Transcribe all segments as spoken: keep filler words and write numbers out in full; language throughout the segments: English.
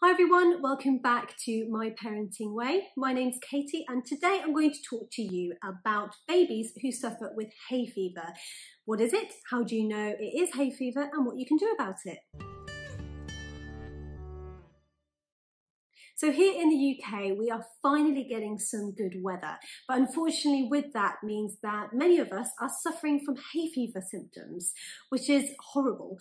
Hi everyone, welcome back to My Parenting Way. My name's Katie and today I'm going to talk to you about babies who suffer with hay fever. What is it? How do you know it is hay fever and what you can do about it? So here in the U K, we are finally getting some good weather, but unfortunately with that means that many of us are suffering from hay fever symptoms, which is horrible.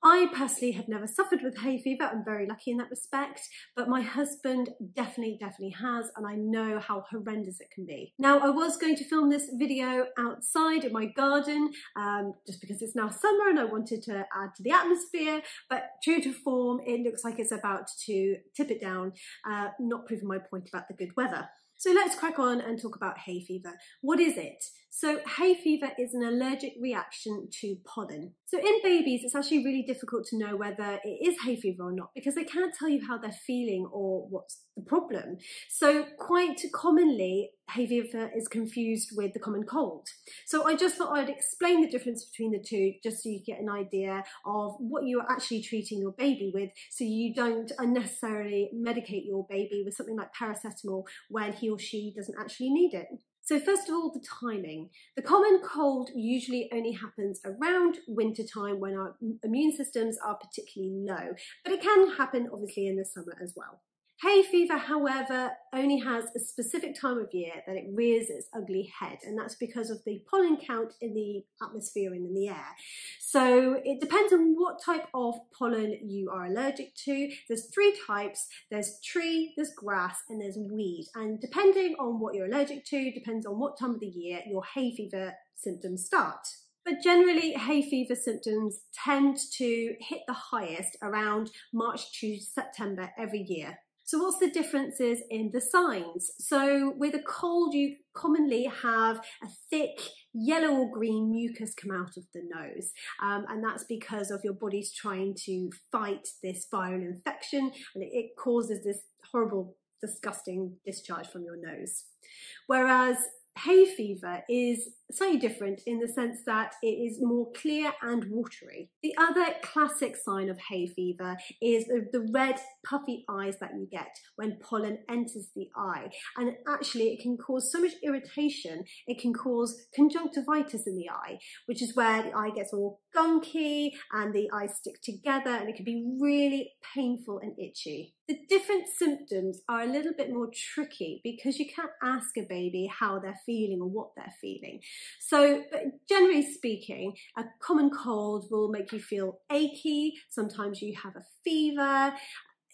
I personally have never suffered with hay fever. I'm very lucky in that respect, but my husband definitely, definitely has, and I know how horrendous it can be. Now, I was going to film this video outside in my garden, um, just because it's now summer and I wanted to add to the atmosphere, but true to form, it looks like it's about to tip it down, uh, not proving my point about the good weather. So let's crack on and talk about hay fever. What is it? So hay fever is an allergic reaction to pollen. So in babies, it's actually really difficult to know whether it is hay fever or not because they can't tell you how they're feeling or what's the problem. So quite commonly, hay fever is confused with the common cold. So I just thought I'd explain the difference between the two just so you get an idea of what you're actually treating your baby with so you don't unnecessarily medicate your baby with something like paracetamol when he or she doesn't actually need it. So first of all, the timing. The common cold usually only happens around winter time when our immune systems are particularly low, but it can happen obviously in the summer as well. Hay fever, however, only has a specific time of year that it rears its ugly head, and that's because of the pollen count in the atmosphere and in the air. So it depends on what type of pollen you are allergic to. There's three types. There's tree, there's grass, and there's weed. And depending on what you're allergic to, depends on what time of the year your hay fever symptoms start. But generally, hay fever symptoms tend to hit the highest around March to September every year. So what's the differences in the signs? So with a cold, you commonly have a thick yellow or green mucus come out of the nose. Um, and that's because of your body's trying to fight this viral infection and it, it causes this horrible, disgusting discharge from your nose. Whereas hay fever is slightly different in the sense that it is more clear and watery. The other classic sign of hay fever is the red puffy eyes that you get when pollen enters the eye, and actually it can cause so much irritation it can cause conjunctivitis in the eye, which is where the eye gets all gunky and the eyes stick together and it can be really painful and itchy. The different symptoms are a little bit more tricky because you can't ask a baby how they're feeling or what they're feeling. So, but generally speaking, a common cold will make you feel achy. Sometimes you have a fever.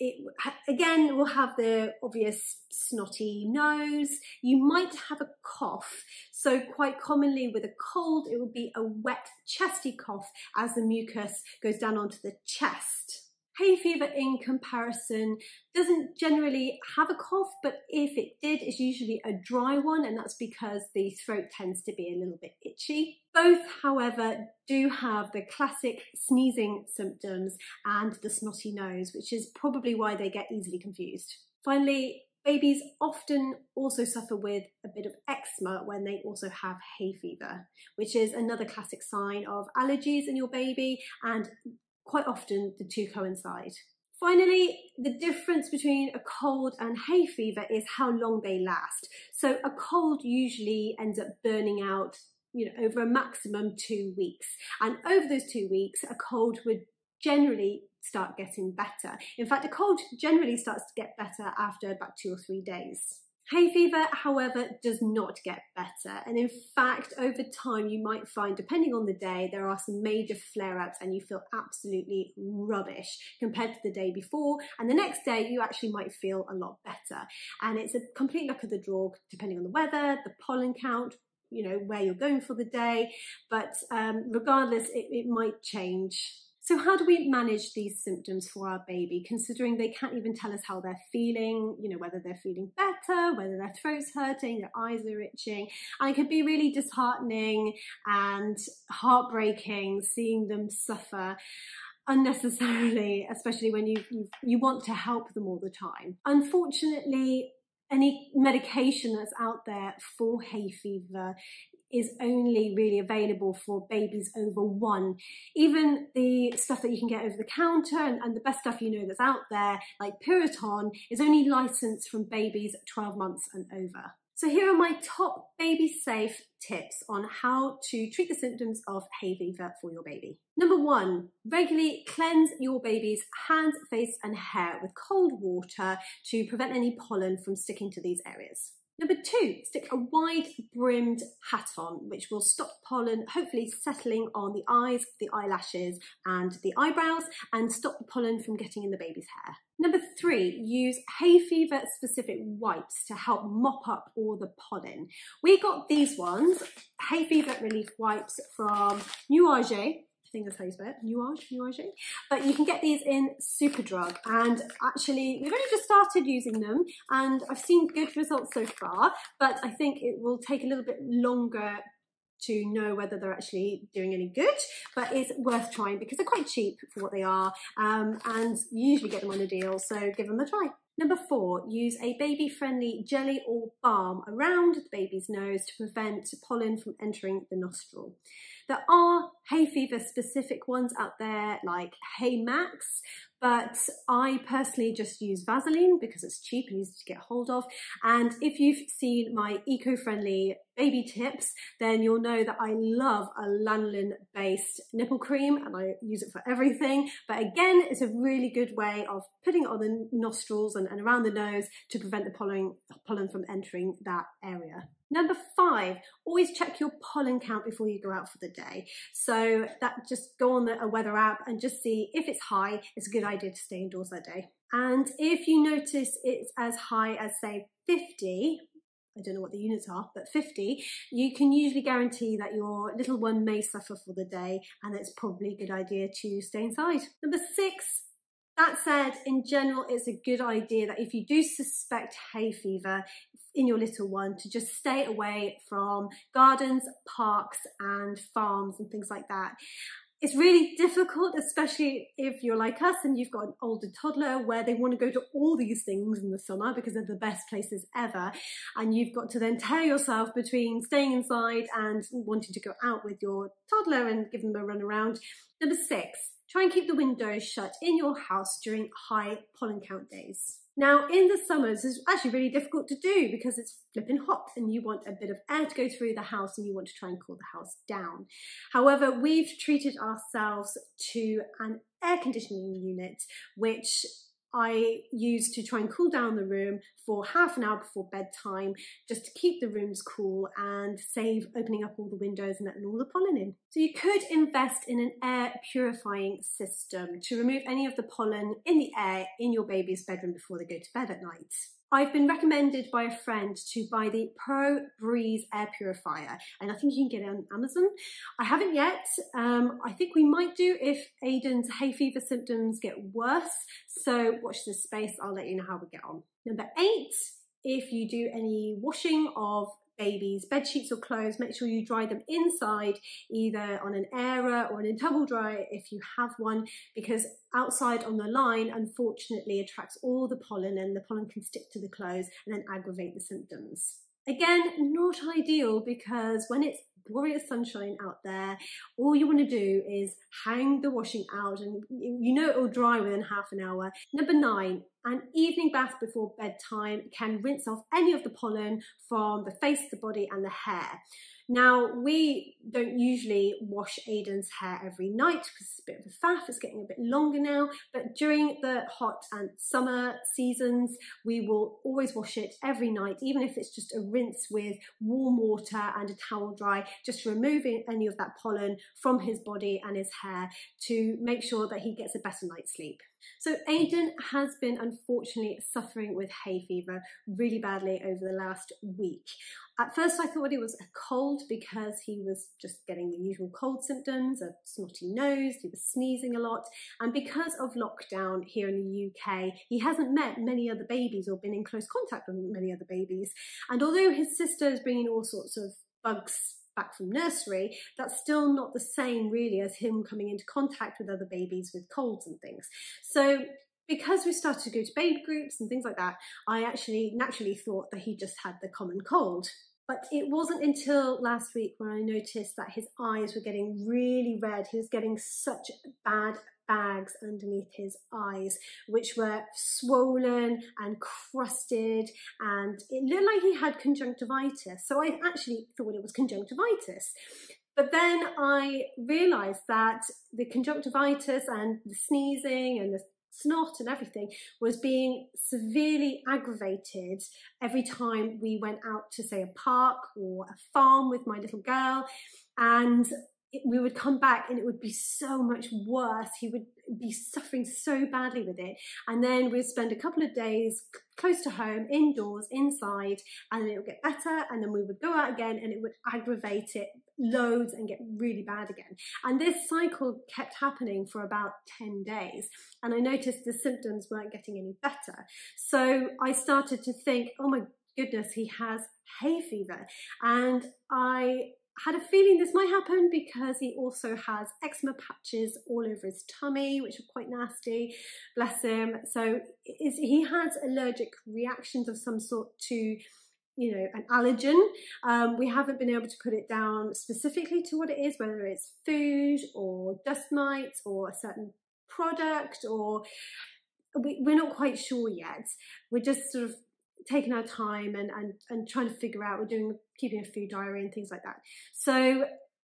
It, again, will have the obvious snotty nose. You might have a cough. So quite commonly with a cold, it will be a wet, chesty cough as the mucus goes down onto the chest. Hay fever, in comparison, doesn't generally have a cough, but if it did, it's usually a dry one, and that's because the throat tends to be a little bit itchy. Both, however, do have the classic sneezing symptoms and the snotty nose, which is probably why they get easily confused. Finally, babies often also suffer with a bit of eczema when they also have hay fever, which is another classic sign of allergies in your baby, and quite often the two coincide. Finally, the difference between a cold and hay fever is how long they last. So a cold usually ends up burning out, you know, over a maximum two weeks. And over those two weeks, a cold would generally start getting better. In fact, a cold generally starts to get better after about two or three days. Hay fever, however, does not get better, and in fact over time you might find, depending on the day, there are some major flare-ups and you feel absolutely rubbish compared to the day before, and the next day you actually might feel a lot better. And it's a complete luck of the draw depending on the weather, the pollen count, you know, where you're going for the day, but um, regardless it, it might change. So how do we manage these symptoms for our baby, considering they can't even tell us how they're feeling, you know, whether they're feeling better, whether their throat's hurting, their eyes are itching, and it can be really disheartening and heartbreaking seeing them suffer unnecessarily, especially when you, you, you want to help them all the time. Unfortunately, any medication that's out there for hay fever is only really available for babies over one. Even the stuff that you can get over the counter and, and the best stuff you know that's out there, like Piriton, is only licensed from babies twelve months and over. So here are my top baby safe tips on how to treat the symptoms of hay fever for your baby. Number one, regularly cleanse your baby's hands, face and hair with cold water to prevent any pollen from sticking to these areas. Number two, stick a wide brimmed hat on, which will stop pollen hopefully settling on the eyes, the eyelashes and the eyebrows, and stop the pollen from getting in the baby's hair. Number three, use hay fever specific wipes to help mop up all the pollen. We got these ones, hay fever relief wipes from Nuagé. I think that's how you spell it, Nuage, Nuage. But you can get these in Superdrug, and actually we've only just started using them and I've seen good results so far, but I think it will take a little bit longer to know whether they're actually doing any good, but it's worth trying because they're quite cheap for what they are, um, and you usually get them on a deal, so give them a try. Number four, use a baby-friendly jelly or balm around the baby's nose to prevent pollen from entering the nostril. There are hay fever specific ones out there like Haymax, but I personally just use Vaseline because it's cheap and easy to get hold of. And if you've seen my eco-friendly baby tips, then you'll know that I love a lanolin-based nipple cream and I use it for everything. But again, it's a really good way of putting it on the nostrils and and around the nose to prevent the pollen, pollen from entering that area. Number five, always check your pollen count before you go out for the day. So that just go on the, a weather app and just see if it's high. It's a good idea to stay indoors that day. And if you notice it's as high as say fifty, I don't know what the units are, but fifty, you can usually guarantee that your little one may suffer for the day, and it's probably a good idea to stay inside. Number six, that said, in general, it's a good idea that if you do suspect hay fever in your little one, to just stay away from gardens, parks and farms and things like that. It's really difficult, especially if you're like us and you've got an older toddler where they want to go to all these things in the summer because they're the best places ever, and you've got to then tear yourself between staying inside and wanting to go out with your toddler and give them a run around. Number six, try and keep the windows shut in your house during high pollen count days. Now in the summers it's actually really difficult to do because it's flipping hot and you want a bit of air to go through the house and you want to try and cool the house down. However, we've treated ourselves to an air conditioning unit which I use to try and cool down the room for half an hour before bedtime, just to keep the rooms cool and save opening up all the windows and letting all the pollen in. So you could invest in an air purifying system to remove any of the pollen in the air in your baby's bedroom before they go to bed at night. I've been recommended by a friend to buy the Pro Breeze air purifier, and I think you can get it on Amazon. I haven't yet. Um, I think we might do if Aiden's hay fever symptoms get worse, so watch this space. I'll let you know how we get on. Number eight, if you do any washing of babies' bed sheets or clothes, make sure you dry them inside, either on an airer or an tumble dryer if you have one, because outside on the line unfortunately attracts all the pollen and the pollen can stick to the clothes and then aggravate the symptoms. Again, not ideal because when it's glorious sunshine out there, all you want to do is hang the washing out and you know it will dry within half an hour. Number nine, an evening bath before bedtime can rinse off any of the pollen from the face, the body and the hair. Now, we don't usually wash Aiden's hair every night because it's a bit of a faff, it's getting a bit longer now, but during the hot and summer seasons, we will always wash it every night, even if it's just a rinse with warm water and a towel dry, just removing any of that pollen from his body and his hair to make sure that he gets a better night's sleep. So Aiden has been unfortunately suffering with hay fever really badly over the last week. At first I thought it was a cold because he was just getting the usual cold symptoms, a snotty nose, he was sneezing a lot, and because of lockdown here in the U K he hasn't met many other babies or been in close contact with many other babies, and although his sister is bringing all sorts of bugs back from nursery, that's still not the same really as him coming into contact with other babies with colds and things. So because we started to go to baby groups and things like that, I actually naturally thought that he just had the common cold. But it wasn't until last week when I noticed that his eyes were getting really red. He was getting such bad bags underneath his eyes, which were swollen and crusted, and it looked like he had conjunctivitis. So I actually thought it was conjunctivitis. But then I realised that the conjunctivitis and the sneezing and the snot and everything was being severely aggravated every time we went out to, say, a park or a farm with my little girl, and it, we would come back and it would be so much worse. He would be suffering so badly with it, and then we'd spend a couple of days close to home, indoors, inside, and then it would get better, and then we would go out again and it would aggravate it loads and get really bad again. And this cycle kept happening for about ten days, and I noticed the symptoms weren't getting any better. So I started to think, oh my goodness, he has hay fever. And I had a feeling this might happen because he also has eczema patches all over his tummy, which are quite nasty, bless him. So he has allergic reactions of some sort to, you know, an allergen. Um, we haven't been able to put it down specifically to what it is, whether it's food or dust mites or a certain product, or we, we're not quite sure yet. We're just sort of taking our time and, and, and trying to figure out. We're doing, keeping a food diary and things like that. So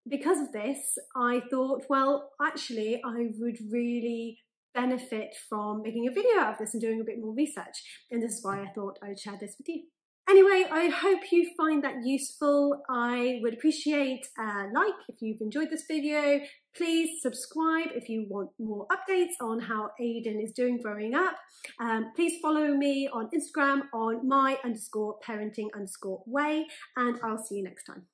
because of this, I thought, well, actually I would really benefit from making a video out of this and doing a bit more research. And this is why I thought I would share this with you. Anyway, I hope you find that useful. I would appreciate a like if you've enjoyed this video. Please subscribe if you want more updates on how Aiden is doing growing up. Um, please follow me on Instagram on my underscore parenting underscore way, and I'll see you next time.